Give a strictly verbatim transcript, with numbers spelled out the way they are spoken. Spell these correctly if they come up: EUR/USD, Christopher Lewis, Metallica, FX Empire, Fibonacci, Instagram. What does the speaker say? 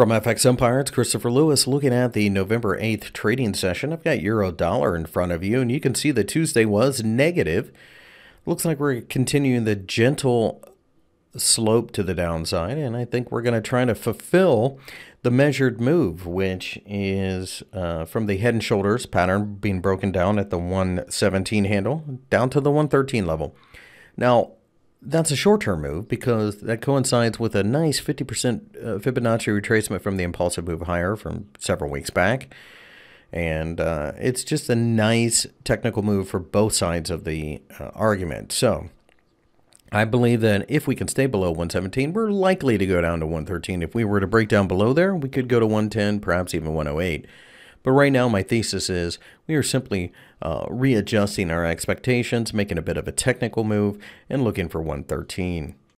From F X Empire, it's Christopher Lewis looking at the November eighth trading session. I've got euro dollar in front of you, and you can see that Tuesday was negative. Looks like we're continuing the gentle slope to the downside, and I think we're going to try to fulfill the measured move, which is uh, from the head and shoulders pattern being broken down at the one seventeen handle down to the one thirteen level. Now, that's a short-term move because that coincides with a nice fifty percent Fibonacci retracement from the impulsive move higher from several weeks back. And uh, it's just a nice technical move for both sides of the uh, argument. So I believe that if we can stay below one seventeen, we're likely to go down to one thirteen. If we were to break down below there, we could go to one ten, perhaps even one oh eight. But right now, my thesis is we are simply uh, readjusting our expectations, making a bit of a technical move, and looking for one thirteen.